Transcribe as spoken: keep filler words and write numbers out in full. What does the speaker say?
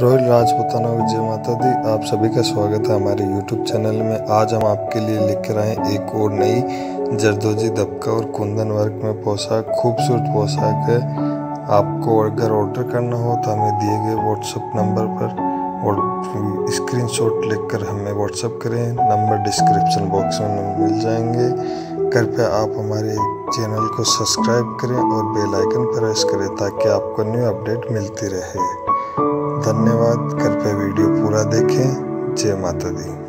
Royal Rajputana विजय माता जी, आप सभी का स्वागत है हमारे यूट्यूब चैनल में। आज हम आपके लिए लेकर आए एक और नई जरदोजी दबका और कुंदन वर्क में पोशाक, खूबसूरत पोशाक है। आपको अगर ऑर्डर करना हो तो हमें दिए गए व्हाट्सएप नंबर पर और स्क्रीनशॉट लेकर हमें व्हाट्सएप करें। नंबर डिस्क्रिप्शन बॉक्स में मिल जाएंगे। कृपया आप हमारे चैनल को सब्सक्राइब करें और बेल आइकन प्रेस करें ताकि आपको न्यू अपडेट मिलती रहे। धन्यवाद। कृपया वीडियो पूरा देखें। जय माता दी।